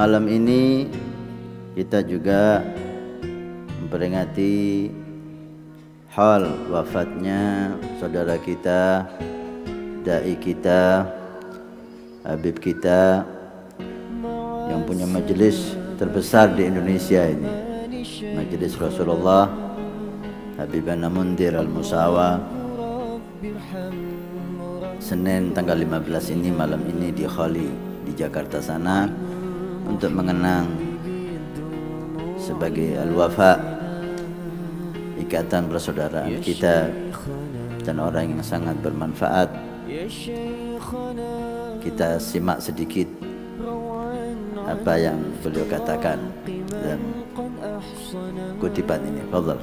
Malam ini kita juga memperingati hal wafatnya saudara kita, dai kita, habib kita yang punya majelis terbesar di Indonesia ini, majelis Rasulullah, Habib Mundzir Al Musawa. Senin tanggal 15 ini, malam ini di Khali di Jakarta sana, untuk mengenang sebagai al-wafa, ikatan persaudaraan kita dan orang yang sangat bermanfaat. Kita simak sedikit apa yang beliau katakan dan kutipan ini. Fadhal.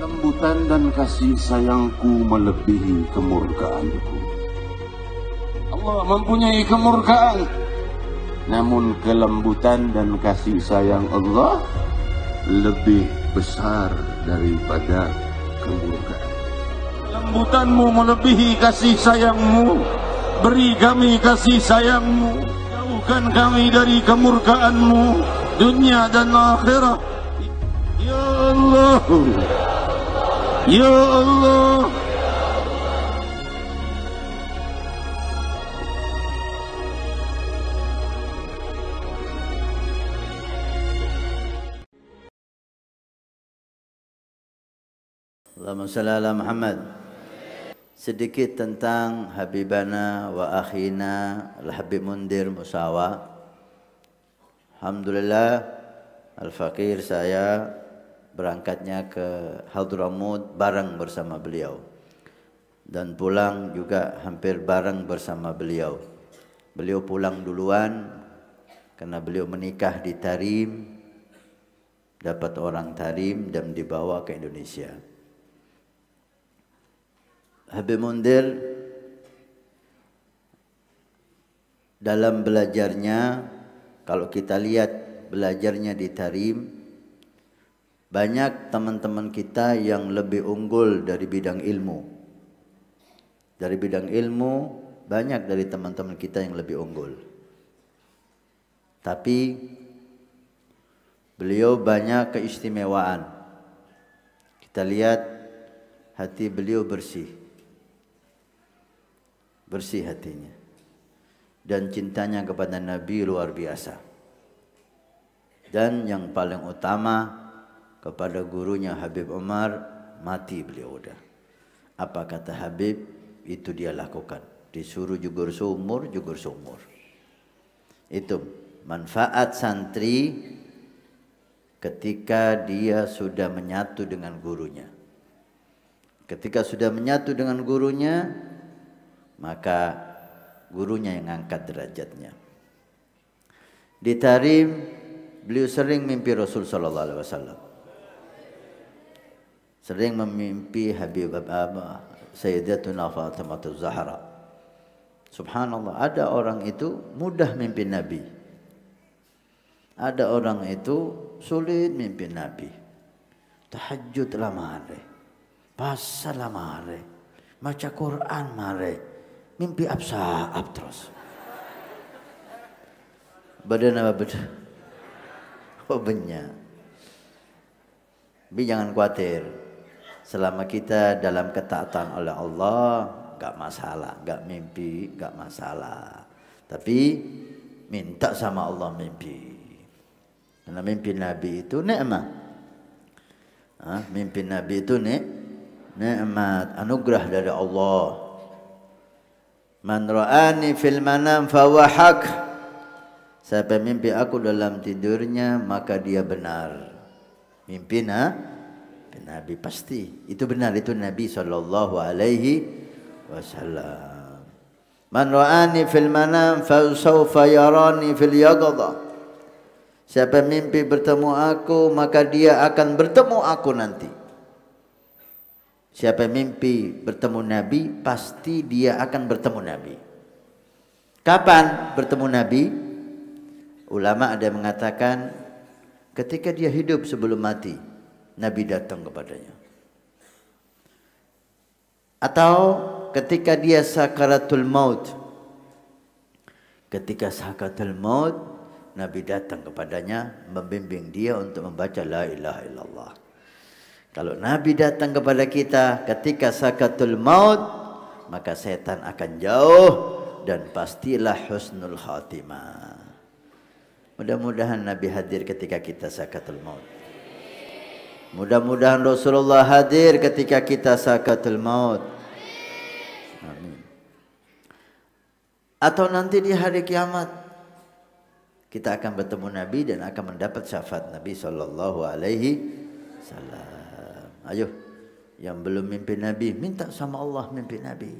Kelembutan dan kasih sayangku melebihi kemurkaanku. Allah mempunyai kemurkaan, namun kelembutan dan kasih sayang Allah lebih besar daripada kemurkaan. Kelembutanmu melebihi kasih sayangmu, beri kami kasih sayangmu, jauhkan kami dari kemurkaanmu, dunia dan akhirat. Ya Allah, ya Allah. Allahumma shalli ala Muhammad. Sedikit tentang Habibana wa Akhina Al-Habib Mundzir Musawa. Alhamdulillah, al-faqir saya berangkatnya ke Hadramaut bareng bersama beliau, dan pulang juga hampir bareng bersama beliau. Beliau pulang duluan karena beliau menikah di Tarim, dapat orang Tarim dan dibawa ke Indonesia. Habib Mundzir dalam belajarnya, kalau kita lihat belajarnya di Tarim, banyak teman-teman kita yang lebih unggul dari bidang ilmu. Dari bidang ilmu, banyak dari teman-teman kita yang lebih unggul. Tapi beliau banyak keistimewaan. Kita lihat hati beliau bersih. Bersih hatinya. Dan cintanya kepada Nabi luar biasa. Dan yang paling utama, kepada gurunya Habib Umar, mati beliau udah. Apa kata Habib, itu dia lakukan. Disuruh jugur sumur, jugur sumur. Itu manfaat santri ketika dia sudah menyatu dengan gurunya. Ketika sudah menyatu dengan gurunya, maka gurunya yang angkat derajatnya. Di Tarim, beliau sering mimpi Rasul sallallahu alaihi wasallam. Sering memimpi Habib Abdullah Sayyidatun Fatimah Az-Zahra. Subhanallah, ada orang itu mudah mimpi Nabi, ada orang itu sulit mimpi Nabi. Tahajud lah mare, pasar lah mare, baca Quran mare, mimpi absa'ab terus. Badan apa badan? Oh, banyak. Tapi jangan khawatir. Selama kita dalam ketaatan oleh Allah, gak masalah, gak mimpi, gak masalah. Tapi minta sama Allah mimpi. Karena mimpi Nabi itu nikmat. Mimpi Nabi itu nikmat, anugerah dari Allah. Man ra'ani fil manam fahuwa haq. Siapa mimpi aku dalam tidurnya, maka dia benar. Mimpi Nabi pasti itu benar, itu Nabi sallallahu alaihi wasallam. Man ra'ani fil manam fa sawfa yarani fil yaqadha. Siapa mimpi bertemu aku, maka dia akan bertemu aku nanti. Siapa yang mimpi bertemu Nabi, pasti dia akan bertemu Nabi. Kapan bertemu Nabi? Ulama ada yang mengatakan ketika dia hidup sebelum mati, Nabi datang kepadanya. Atau ketika dia sakaratul maut. Ketika sakaratul maut, Nabi datang kepadanya, membimbing dia untuk membaca la ilaha illallah. Kalau Nabi datang kepada kita ketika sakaratul maut, maka setan akan jauh dan pastilah husnul khatimah. Mudah-mudahan Nabi hadir ketika kita sakaratul maut. Mudah-mudahan Rasulullah hadir ketika kita sakaratul maut. Amin. Atau nanti di hari kiamat kita akan bertemu Nabi dan akan mendapat syafaat Nabi SAW. Ayo, yang belum mimpi Nabi, minta sama Allah mimpi Nabi.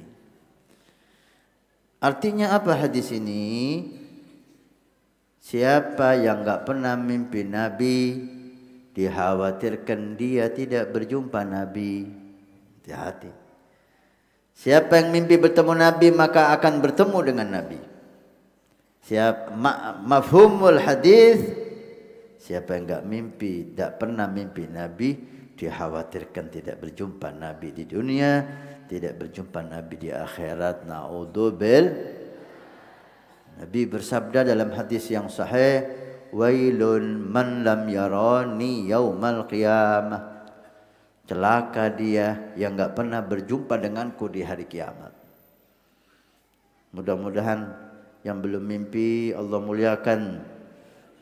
Artinya apa hadis ini? Siapa yang enggak pernah mimpi Nabi, dikhawatirkan dia tidak berjumpa Nabi. Hati-hati. Siapa yang mimpi bertemu Nabi, maka akan bertemu dengan Nabi. Siapa mafhumul hadis? Siapa yang enggak mimpi, tidak pernah mimpi Nabi, dikhawatirkan tidak berjumpa Nabi di dunia, tidak berjumpa Nabi di akhirat. Naudzubillah. Nabi bersabda dalam hadis yang sahih, wailun man lam yarani yaumal qiyamah. Celaka dia yang enggak pernah berjumpa denganku di hari kiamat. Mudah-mudahan yang belum mimpi Allah muliakan,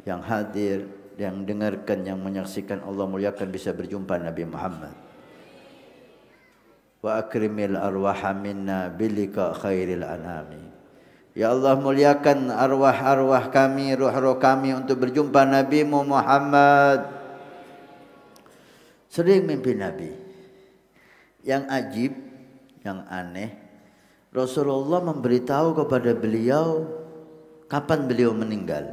yang hadir, yang dengarkan, yang menyaksikan Allah muliakan, bisa berjumpa Nabi Muhammad. Wa akrimil arwaha minna bilika khairil anami. Ya Allah muliakan arwah-arwah kami, ruh-ruh kami untuk berjumpa Nabi Muhammad. Sering mimpi Nabi. Yang ajib, yang aneh, Rasulullah memberitahu kepada beliau kapan beliau meninggal.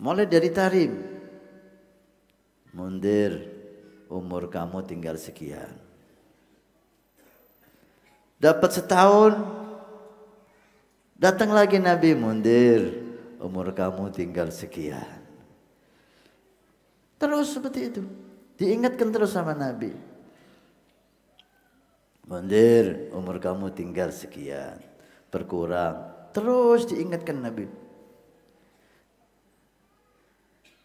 Mulai dari Tarim, Mundzir, umur kamu tinggal sekian. Dapat setahun, datang lagi Nabi, Mundzir, umur kamu tinggal sekian. Terus seperti itu, diingatkan terus sama Nabi. Mundzir, umur kamu tinggal sekian, berkurang. Terus diingatkan Nabi.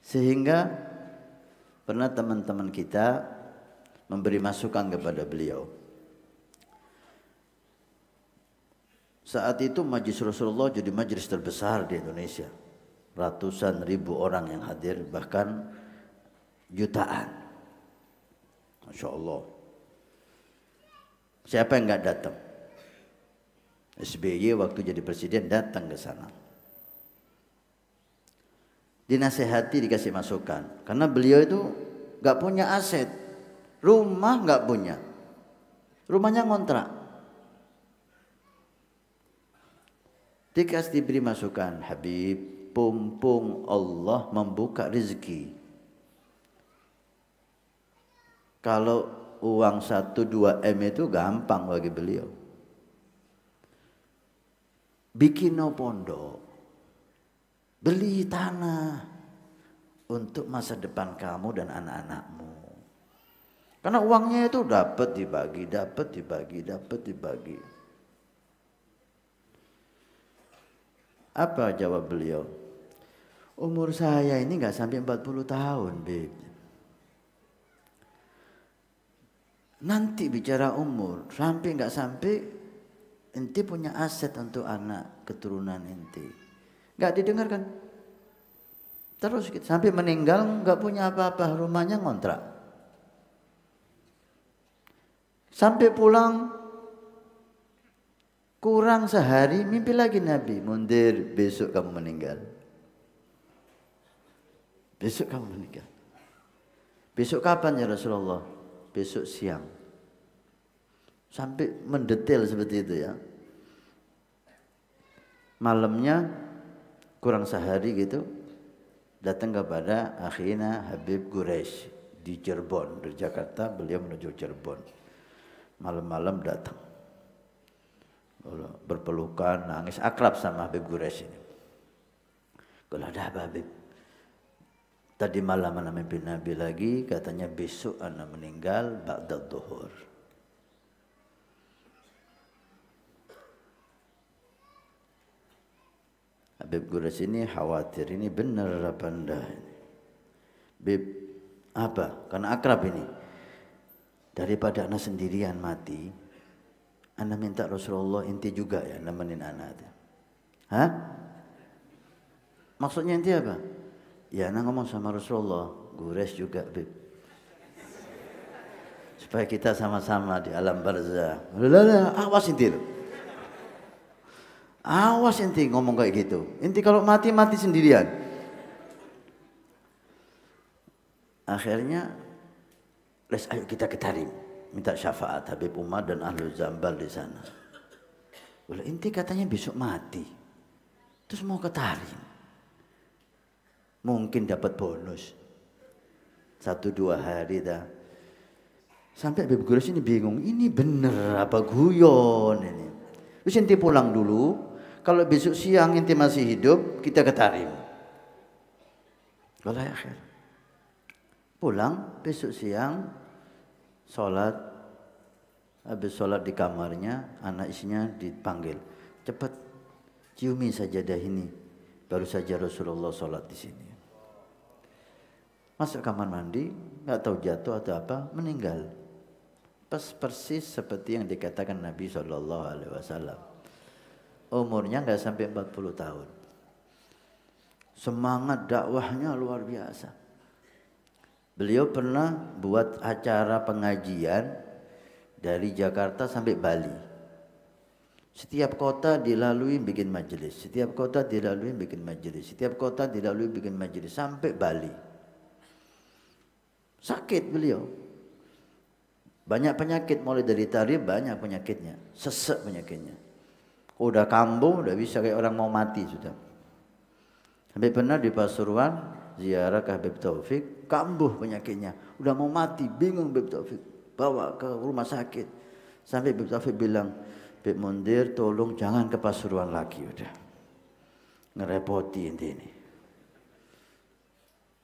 Sehingga pernah teman-teman kita memberi masukan kepada beliau. Saat itu majlis Rasulullah jadi majlis terbesar di Indonesia. Ratusan ribu orang yang hadir, bahkan jutaan. Masya Allah. Siapa yang enggak datang? SBY waktu jadi presiden datang ke sana. Dinasehati, dikasih masukan, karena beliau itu gak punya aset, rumah gak punya, rumahnya ngontrak. Dikasih, diberi masukan, Habib, pumpung Allah membuka rezeki, kalau uang 1-2 M itu gampang bagi beliau, bikin no pondok, beli tanah untuk masa depan kamu dan anak-anakmu. Karena uangnya itu dapat dibagi, dapat dibagi, dapat dibagi. Apa jawab beliau? Umur saya ini nggak sampai 40 tahun, babe. Nanti bicara umur, sampai nggak sampai, inti punya aset untuk anak keturunan inti. Gak didengarkan. Terus sampai meninggal gak punya apa-apa, rumahnya ngontrak. Sampai pulang kurang sehari, mimpi lagi Nabi, Mundzir, besok kamu meninggal. Besok kamu meninggal. Besok kapan ya Rasulullah? Besok siang. Sampai mendetail seperti itu ya. Malamnya kurang sehari gitu, datang kepada akhina Habib Guresh, di Cirebon, dari Jakarta beliau menuju Cirebon. Malam-malam datang, berpelukan, nangis, akrab sama Habib Guresh ini. Kalau ada apa, Habib? Tadi malam ana mimpi Nabi lagi, katanya besok ana meninggal ba'da dhuhur. Habib Guresh ini khawatir, ini benar apa enggak? Habib, apa? Karena akrab ini. Daripada ana sendirian mati, ana minta Rasulullah inti juga ya nemenin ana. Hah? Maksudnya inti apa? Ya ana ngomong sama Rasulullah, Guresh juga, Habib. Supaya kita sama-sama di alam barzah. Lala, awas inti. Awas inti ngomong kayak gitu. Inti kalau mati-mati sendirian. Akhirnya ayo kita ke Tarim, minta syafaat Habib Umar dan Ahlu Zambal di sana. Boleh inti katanya besok mati, terus mau ke Tarim, mungkin dapat bonus 1-2 hari dah. Sampai Habib Guresh ini bingung, ini bener apa guyon ini. Terus inti pulang dulu, kalau besok siang inti masih hidup kita ke Tarim. Wallahi akhir, pulang besok siang. Sholat, habis sholat di kamarnya, anak istrinya dipanggil, cepat ciumi sajadah ini, baru saja Rasulullah sholat di sini. Masuk kamar mandi, nggak tahu jatuh atau apa, meninggal. Persis seperti yang dikatakan Nabi SAW. Umurnya nggak sampai 40 tahun. Semangat dakwahnya luar biasa. Beliau pernah buat acara pengajian dari Jakarta sampai Bali. Setiap kota dilalui bikin majelis, setiap kota dilalui bikin majelis, setiap kota dilalui bikin majelis, sampai Bali. Sakit beliau. Banyak penyakit, mulai dari Tarim banyak penyakitnya, sesek penyakitnya. Udah kambuh, udah bisa kayak orang mau mati sudah. Sampai pernah di Pasuruan ziarah ke Habib Taufik, kambuh penyakitnya, udah mau mati, bingung Habib Taufik, bawa ke rumah sakit. Sampai Habib Taufik bilang, Habib Mundzir tolong jangan ke Pasuruan lagi, udah ngerepoti ini.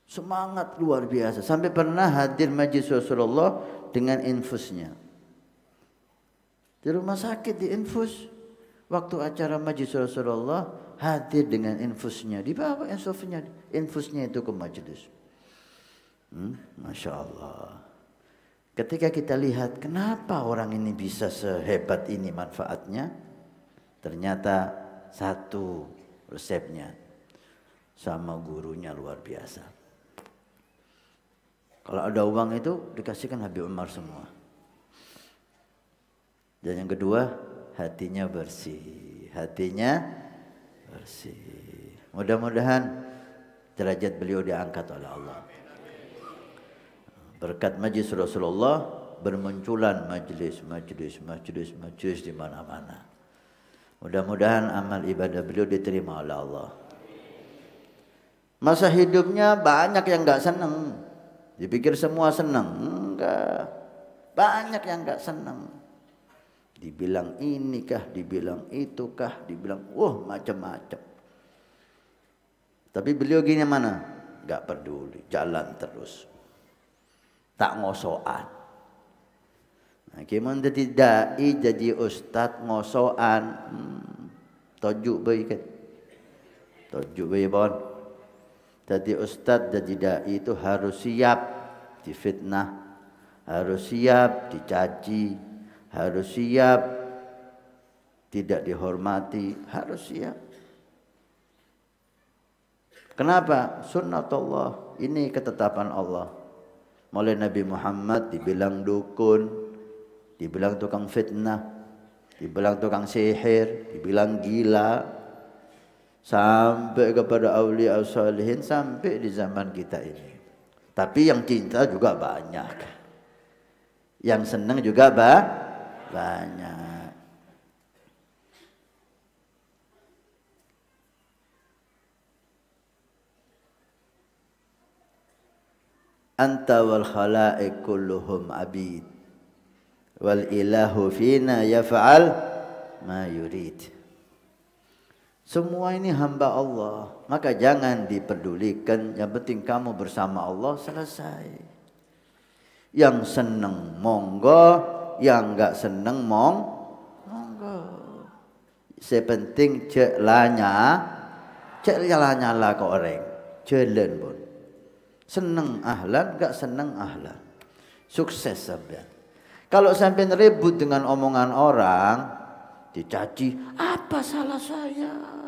Semangat luar biasa, sampai pernah hadir majlis Rasulullah dengan infusnya. Di rumah sakit diinfus, waktu acara majlis Rasulullah hadir dengan infusnya, dibawa insufnya, infusnya itu ke majlis. Masya Allah. Ketika kita lihat kenapa orang ini bisa sehebat ini manfaatnya, ternyata satu resepnya, sama gurunya luar biasa. Kalau ada uang itu dikasihkan Habib Umar semua. Dan yang kedua, hatinya bersih. Hatinya bersih. Mudah-mudahan derajat beliau diangkat oleh Allah. Berkat majlis Rasulullah bermunculan majlis di mana-mana. Mudah-mudahan amal ibadah beliau diterima oleh Allah. Masa hidupnya banyak yang enggak senang. Dipikir semua senang, enggak. Banyak yang enggak senang. Dibilang inikah, dibilang itukah, dibilang macam-macam. Tapi beliau gini mana? Enggak peduli, jalan terus. Tak ngosoan. Nah, gimana jadi da'i, jadi ustad ngosoan? Tojuk bayi kan? Tojuk bayi bon. Jadi ustad, jadi da'i itu harus siap difitnah, harus siap dicaci, harus siap tidak dihormati, harus siap. Kenapa? Sunnatullah, ini ketetapan Allah. Mulai Nabi Muhammad dibilang dukun, dibilang tukang fitnah, dibilang tukang sihir, dibilang gila, sampai kepada awliya salihin sampai di zaman kita ini. Tapi yang cinta juga banyak, yang senang juga banyak. anta wal khalaik kulluhum abid wal ilahu fina yaf'al ma yurid. Semua ini hamba Allah, maka jangan diperdulikan, yang penting kamu bersama Allah selesai. Yang seneng monggo, yang enggak seneng monggo. Sepenting cek lanya ke orang, jalan pun. Seneng ahlan, enggak seneng ahlan. Sukses sampean. Kalau sampean ribut dengan omongan orang, dicaci, apa salah saya?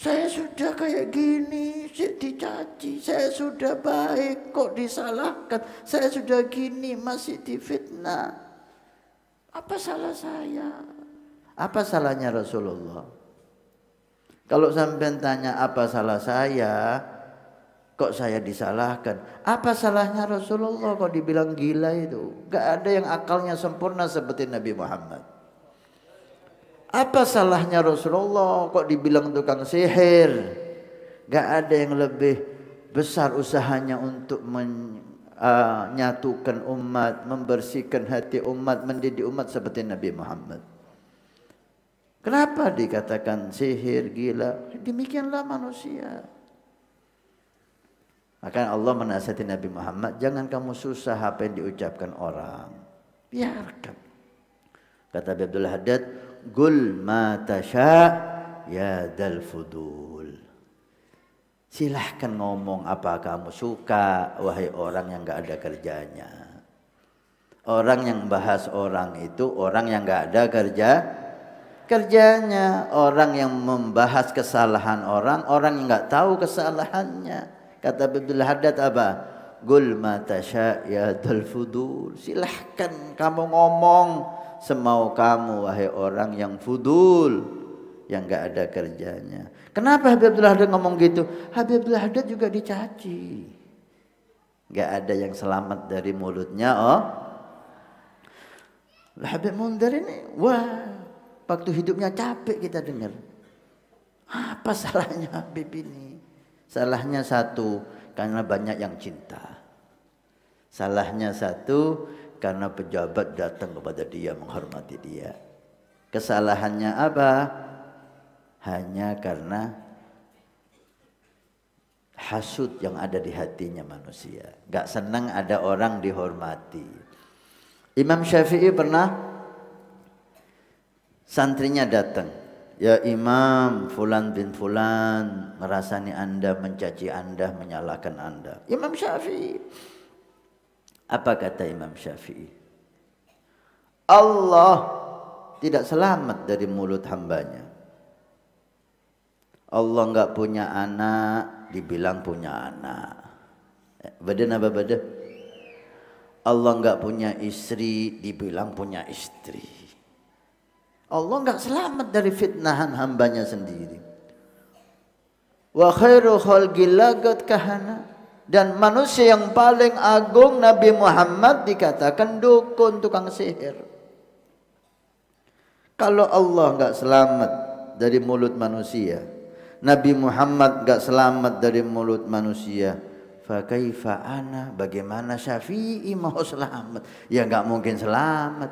Saya sudah kayak gini, dicaci. Saya sudah baik, kok disalahkan. Saya sudah gini, masih difitnah. Apa salah saya? Apa salahnya Rasulullah? Kalau sampai tanya apa salah saya, kok saya disalahkan? Apa salahnya Rasulullah kok dibilang gila itu? Gak ada yang akalnya sempurna seperti Nabi Muhammad. Apa salahnya Rasulullah kok dibilang tukang sihir? Gak ada yang lebih besar usahanya untuk menyatukan umat, membersihkan hati umat, mendidik umat seperti Nabi Muhammad. Kenapa dikatakan sihir, gila? Demikianlah manusia. Maka Allah menasihati Nabi Muhammad, jangan kamu susah apa yang diucapkan orang. Biarkan. Kata Habib Abdullah Haddad, gul ma tasha ya dal fudul. Silahkan ngomong apa kamu suka, wahai orang yang gak ada kerjanya. Orang yang bahas orang itu orang yang gak ada kerjanya. Orang yang membahas kesalahan orang, orang yang gak tahu kesalahannya. Kata Habib Abdullah Haddad apa? Gul ma tasha ya dal fudul. Silahkan kamu ngomong semau kamu, wahai orang yang fudul, yang gak ada kerjanya. Kenapa Habib Abdullah Haddad ngomong gitu? Habib Abdullah Haddad juga dicaci. Gak ada yang selamat dari mulutnya. Oh, Habib Mundzir ini, wah, waktu hidupnya capek kita dengar. Apa salahnya Habib ini? Salahnya satu, karena banyak yang cinta. Salahnya satu, karena pejabat datang kepada dia, menghormati dia. Kesalahannya apa? Hanya karena hasud yang ada di hatinya manusia. Gak senang ada orang dihormati. Imam Syafi'i pernah santrinya datang. Ya Imam, fulan bin fulan merasani anda, mencaci anda, menyalahkan anda. Imam Syafi'i. Apa kata Imam Syafi'i? Allah tidak selamat dari mulut hambanya. Allah enggak punya anak, dibilang punya anak. Badan apa badan? Allah enggak punya istri, dibilang punya istri. Allah enggak selamat dari fitnahan hambanya sendiri. Wa khairu khalqillah qad kahana. Dan manusia yang paling agung Nabi Muhammad dikatakan dukun, tukang sihir. Kalau Allah enggak selamat dari mulut manusia, Nabi Muhammad enggak selamat dari mulut manusia, fa kaifa ana, bagaimana Syafi'i mau selamat? Ya enggak mungkin selamat.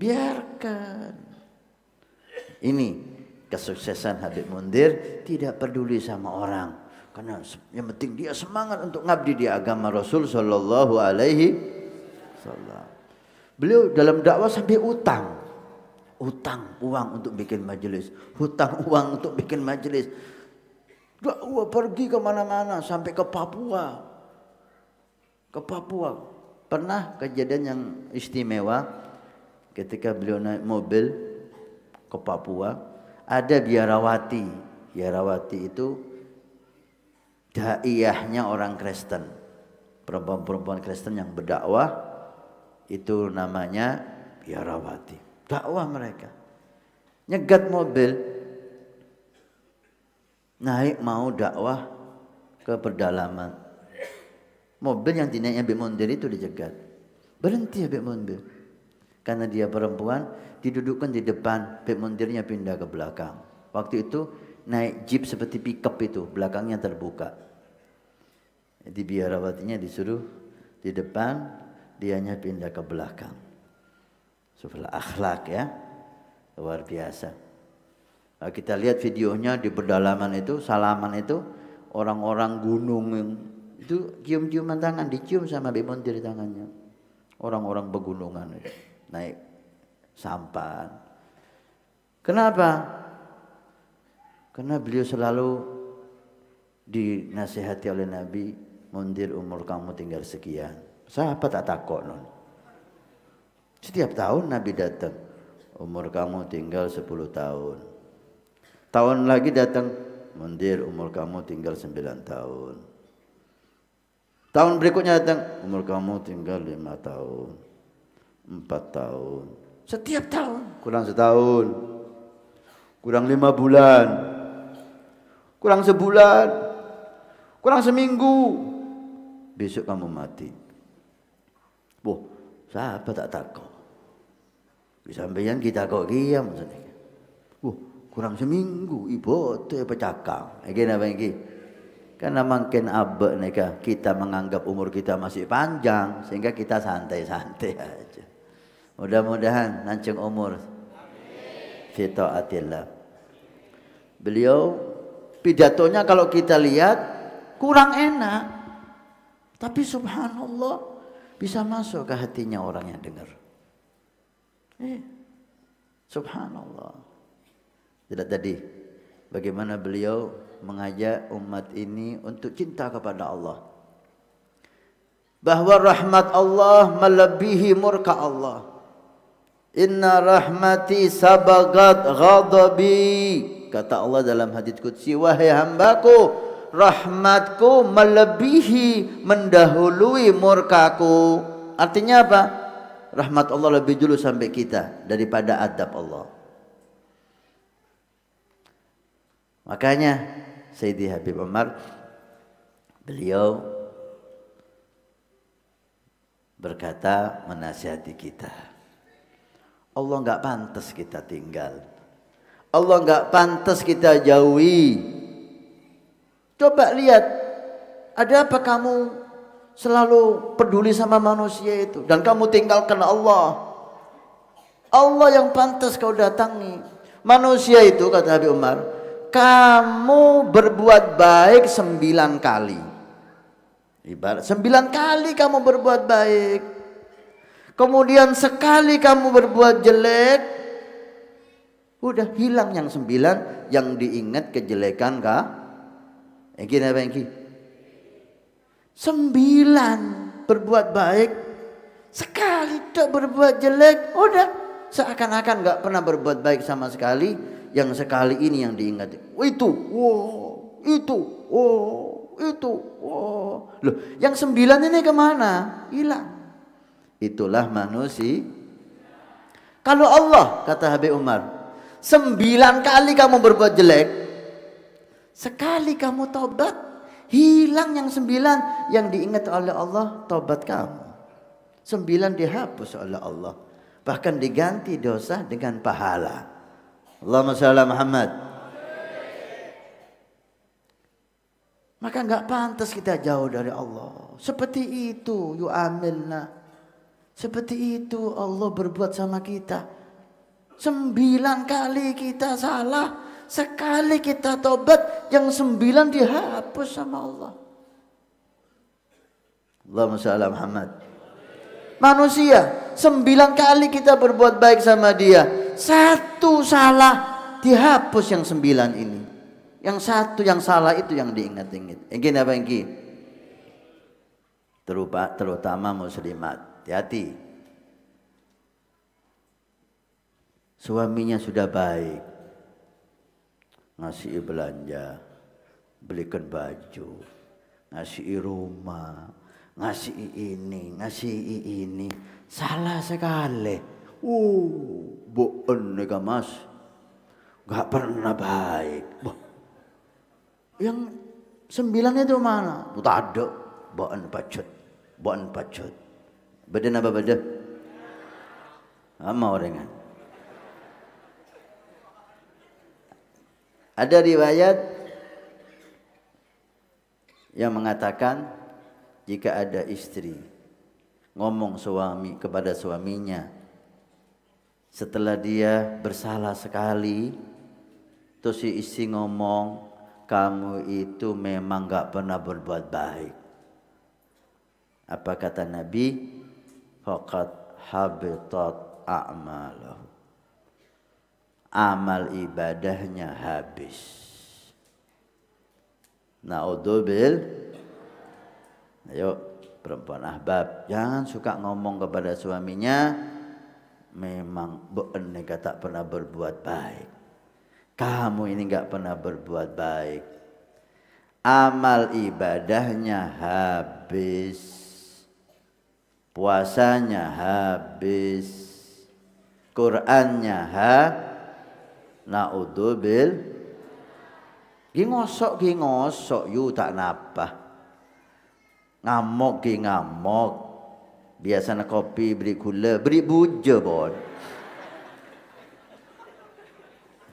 Biarkan. Ini kesuksesan Habib Mundzir, tidak peduli sama orang. Karena yang penting dia semangat untuk ngabdi di agama Rasul Sallallahu Alaihi Wasallam. Beliau dalam dakwah sampai utang uang untuk bikin majelis, hutang uang untuk bikin majelis. Dakwah pergi kemana-mana sampai ke Papua. Pernah kejadian yang istimewa ketika beliau naik mobil ke Papua, ada biarawati itu. Daiyahnya orang Kristen, perempuan-perempuan Kristen yang berdakwah itu namanya biarawati. Dakwah mereka nyegat mobil, naik mau dakwah ke pedalaman. Mobil yang dinaiknya Habib Mundzir itu dijegat, berhenti Habib Mundzir. Karena dia perempuan, didudukkan di depan, Habib Mundzirnya pindah ke belakang. Waktu itu naik jeep seperti pickup itu, belakangnya terbuka. Jadi biarawatinya disuruh di depan, dianya pindah ke belakang. Subhanallah, akhlak ya, luar biasa. Nah, kita lihat videonya di pedalaman itu, salaman itu, orang-orang gunung itu cium-ciuman tangan, dicium sama Habib Mundzir tangannya. Orang-orang pegunungan itu, naik sampan. Kenapa? Karena beliau selalu dinasihati oleh Nabi, Mundzir umur kamu tinggal sekian. Sahabat tak takut non. Setiap tahun Nabi datang, umur kamu tinggal 10 tahun. Tahun lagi datang, Mundzir umur kamu tinggal 9 tahun. Tahun berikutnya datang, umur kamu tinggal 5 tahun, 4 tahun. Setiap tahun, kurang setahun, kurang 5 bulan, kurang sebulan, kurang seminggu, besok kamu mati. Wah, sahabat tak takut. Disampaikan kita kok diam maksudnya. Wah, kurang seminggu, ibu itu apa cakap? Again apa lagi? Karena makin abek neka kita menganggap umur kita masih panjang, sehingga kita santai-santai aja. Mudah-mudahan nancung umur. Fi ta'atillah. Beliau pidatonya kalau kita lihat kurang enak, tapi subhanallah bisa masuk ke hatinya orang yang dengar. Subhanallah. Jadi tadi bagaimana beliau mengajak umat ini untuk cinta kepada Allah, bahwa rahmat Allah melebihi murka Allah. Inna rahmati sabagat ghadabi, kata Allah dalam hadits qudsi, wahai hambaku, rahmatku melebihi, mendahului murkaku. Artinya apa? Rahmat Allah lebih dulu sampai kita daripada adab Allah. Makanya Sayyidi Habib Umar, beliau berkata menasihati kita, Allah enggak pantas kita tinggal, Allah enggak pantas kita jauhi. Coba lihat, ada apa kamu selalu peduli sama manusia itu dan kamu tinggalkan Allah? Allah yang pantas kau datangi. Manusia itu, kata Habib Umar, kamu berbuat baik 9 kali. Ibarat 9 kali kamu berbuat baik, kemudian sekali kamu berbuat jelek, udah hilang yang 9 yang diingat kejelekan kah? Engki apa engki? 9 berbuat baik, sekali tak berbuat jelek, udah seakan-akan nggak pernah berbuat baik sama sekali. Yang sekali ini yang diingat. Itu, wow, itu, wow, itu, wow. Loh, yang 9 ini kemana? Hilang. Itulah manusia. Kalau Allah, kata Habib Umar, 9 kali kamu berbuat jelek, sekali kamu taubat, hilang yang 9 yang diingat oleh Allah taubat kamu. 9 dihapus oleh Allah, bahkan diganti dosa dengan pahala. Allahumma shalli ala Muhammad. Maka enggak pantas kita jauh dari Allah. Seperti itu yu'amilna, seperti itu Allah berbuat sama kita. 9 kali kita salah, sekali kita tobat, yang 9 dihapus sama Allah. Allahumma shalli Muhammad. Manusia, 9 kali kita berbuat baik sama dia, 1 salah dihapus yang 9 ini. Yang 1 yang salah itu yang diingat-ingat. Ingin apa ingin? Terutama muslimat, hati-hati. Suaminya sudah baik, ngasih belanja, belikan baju, ngasih rumah, ngasih ini, ngasih ini, salah sekali. Boen nih mas, gak pernah baik. Bah. Yang 9 itu mana? Tak ada, boen pacut, boen pacut. Badan apa badan? Sama orangan. Ada riwayat yang mengatakan jika ada istri ngomong suami kepada suaminya setelah dia bersalah sekali, terus si istri ngomong, kamu itu memang gak pernah berbuat baik. Apa kata Nabi? Faqad habitat a'maluhu, amal ibadahnya habis. Naudzubillah. Ayo perempuan ahbab, jangan suka ngomong kepada suaminya memang bener gak tak pernah berbuat baik. Kamu ini gak pernah berbuat baik. Amal ibadahnya habis. Puasanya habis. Qur'annya naudzubillah. Gingosok yu tak napa. Ngamok ki ngamok, biasanya kopi beri gula beri buja bon.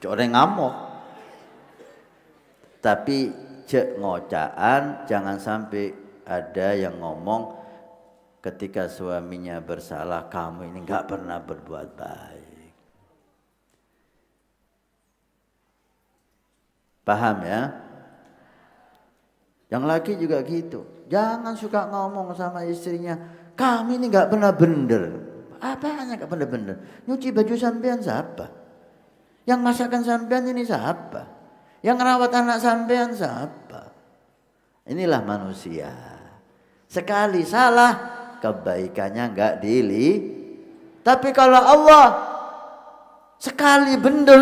Coreng ngamok, tapi cek ngocaan jangan sampai ada yang ngomong ketika suaminya bersalah, kamu ini nggak pernah berbuat baik. Paham ya? Yang laki juga gitu. Jangan suka ngomong sama istrinya, kami ini gak pernah bener. Apanya gak pernah bener? Nyuci baju sampean siapa? Yang masakan sampean ini siapa? Yang ngerawat anak sampean siapa? Inilah manusia. Sekali salah, kebaikannya gak dili. Tapi kalau Allah sekali bener,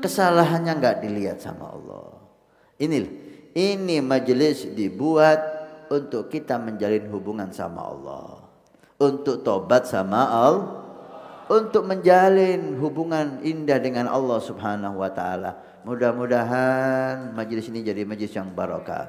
kesalahannya gak dilihat sama Allah. Inilah, ini majelis dibuat untuk kita menjalin hubungan sama Allah, untuk tobat sama Allah, untuk menjalin hubungan indah dengan Allah Subhanahu wa ta'ala. Mudah-mudahan majelis ini jadi majelis yang barokah.